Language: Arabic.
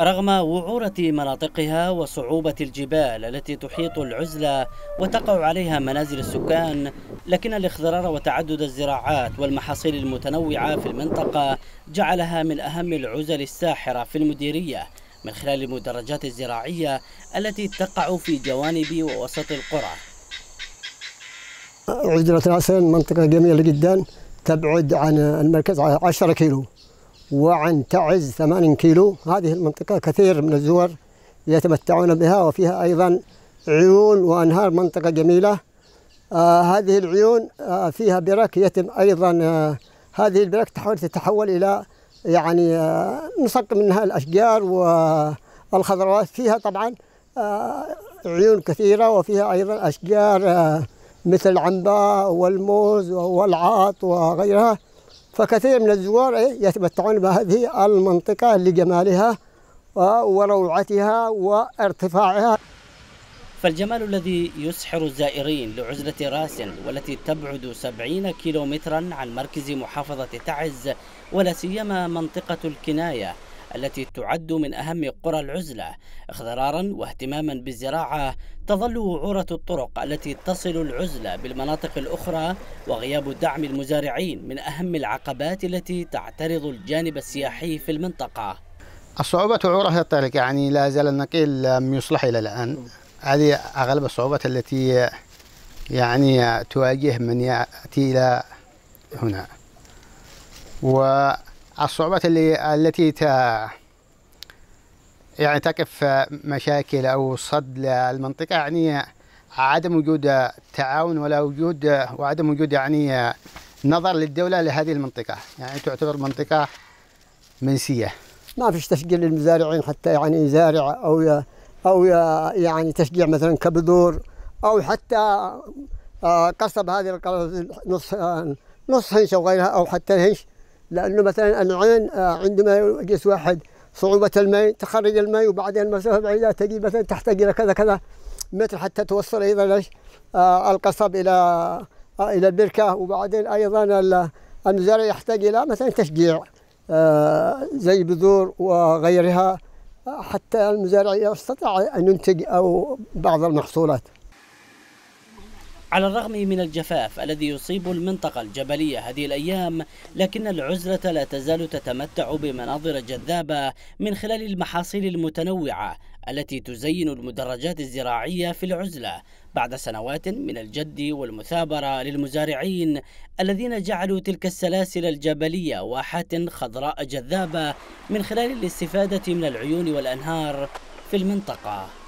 رغم وعورة مناطقها وصعوبة الجبال التي تحيط العزلة وتقع عليها منازل السكان، لكن الاخضرار وتعدد الزراعات والمحاصيل المتنوعة في المنطقة جعلها من أهم العزل الساحرة في المديرية من خلال المدرجات الزراعية التي تقع في جوانب ووسط القرى. عزلة راسن منطقة جميلة جدا، تبعد عن المركز 10 كيلو وعن تعز 8 كيلو. هذه المنطقة كثير من الزوار يتمتعون بها، وفيها أيضا عيون وأنهار، منطقة جميلة. هذه العيون فيها برك يتم أيضا، هذه البرك تتحول إلى يعني نسق منها الأشجار والخضروات. فيها طبعا عيون كثيرة، وفيها أيضا أشجار مثل العنباء والموز والعاط وغيرها، فكثير من الزوار يتمتعون بهذه المنطقة لجمالها وروعتها وارتفاعها. فالجمال الذي يسحر الزائرين لعزلة راسن، والتي تبعد 70 كيلومترا عن مركز محافظة تعز، ولا سيما منطقة الكناية التي تعد من أهم قرى العزلة، اخضرارا واهتماما بالزراعة، تظل وعورة الطرق التي تصل العزلة بالمناطق الأخرى وغياب دعم المزارعين من أهم العقبات التي تعترض الجانب السياحي في المنطقة. الصعوبة وعورة الطريق يعني لا زال النقيل لم يصلح إلى الآن. هذه أغلب الصعوبات التي يعني تواجه من يأتي إلى هنا، والصعوبات التي يعني تقف مشاكل أو صد للمنطقة يعني عدم وجود تعاون ولا وجود وعدم وجود يعني نظر للدولة لهذه المنطقة، يعني تعتبر منطقة منسية. ما فيش تشجيع للمزارعين حتى يعني يزارع أو يعني تشجيع مثلا كبذور أو حتى قصب هذه نص هنش أو غيرها أو حتى الهنش، لأنه مثلا العين عندما يجلس واحد صعوبة الماء، تخرج الماء وبعدين مسافة بعيدة تجيب مثلا تحتاج إلى كذا كذا متر حتى توصل أيضا القصب إلى البركة. وبعدين أيضا المزارع يحتاج إلى مثلا تشجيع زي بذور وغيرها حتى المزارع يستطيع أن ينتج أو بعض المحصولات. على الرغم من الجفاف الذي يصيب المنطقة الجبلية هذه الأيام، لكن العزلة لا تزال تتمتع بمناظر جذابة من خلال المحاصيل المتنوعة التي تزين المدرجات الزراعية في العزلة بعد سنوات من الجد والمثابرة للمزارعين الذين جعلوا تلك السلاسل الجبلية واحات خضراء جذابة من خلال الاستفادة من العيون والأنهار في المنطقة.